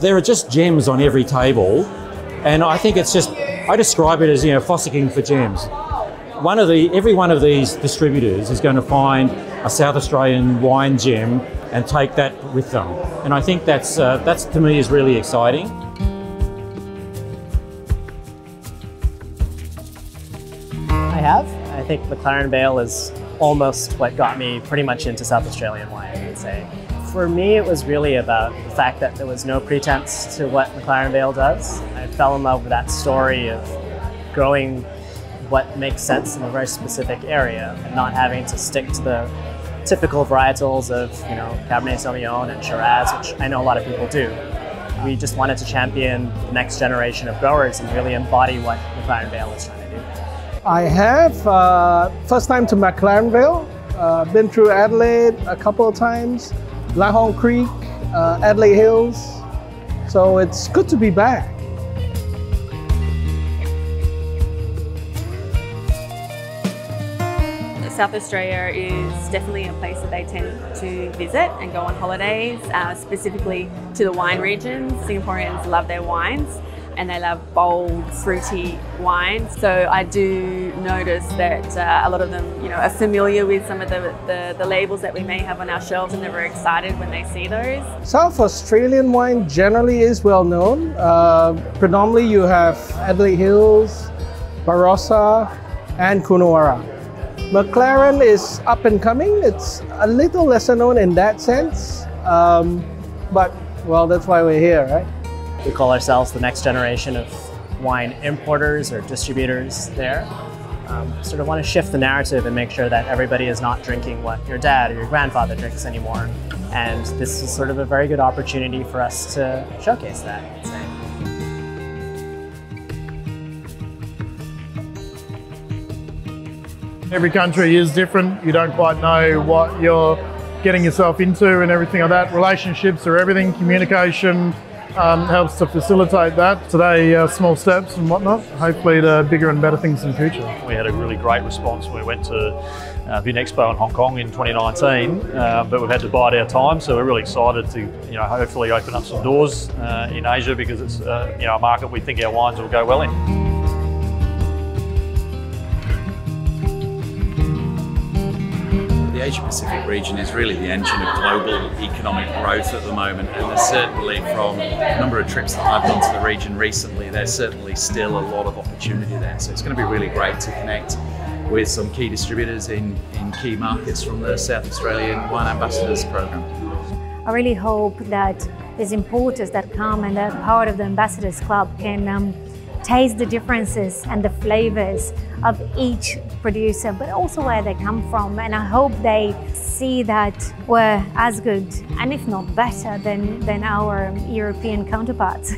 there are just gems on every table, and I think it's just, I describe it as, you know, fossicking for gems. Every one of these distributors is going to find a South Australian wine gem and take that with them, and I think that's to me is really exciting. I have. I think McLaren Vale is almost what got me pretty much into South Australian wine, I would say. For me, it was really about the fact that there was no pretense to what McLaren Vale does. I fell in love with that story of growing what makes sense in a very specific area and not having to stick to the typical varietals of, you know, Cabernet Sauvignon and Shiraz, which I know a lot of people do. We just wanted to champion the next generation of growers and really embody what McLaren Vale is trying to do. I have first time to McLaren Vale, been through Adelaide a couple of times, Lahol Creek, Adelaide Hills, so it's good to be back. South Australia is definitely a place that they tend to visit and go on holidays, specifically to the wine regions. Singaporeans love their wines and they love bold, fruity wines. So I do notice that a lot of them, you know, are familiar with some of the labels that we may have on our shelves, and they're very excited when they see those. South Australian wine generally is well known. Predominantly you have Adelaide Hills, Barossa and Coonawarra. McLaren is up and coming. It's a little lesser known in that sense, but well, that's why we're here, right? We call ourselves the next generation of wine importers or distributors there. Sort of want to shift the narrative and make sure that everybody is not drinking what your dad or your grandfather drinks anymore. And this is sort of a very good opportunity for us to showcase that, I'd say. Every country is different. You don't quite know what you're getting yourself into and everything like that. Relationships are everything. Communication helps to facilitate that. Today, small steps and whatnot, hopefully to bigger and better things in the future. We had a really great response when we went to Vin Expo in Hong Kong in 2019, but we've had to bide our time, so we're really excited to, you know, hopefully open up some doors in Asia, because it's you know, a market we think our wines will go well in. The Asia-Pacific region is really the engine of global economic growth at the moment, and there's certainly, from a number of trips that I've done to the region recently, there's certainly still a lot of opportunity there. So it's going to be really great to connect with some key distributors in key markets from the South Australian Wine Ambassadors Program. I really hope that these importers that come and are part of the Ambassadors Club can taste the differences and the flavours of each producer, but also where they come from, and I hope they see that we're as good, and if not better, than our European counterparts.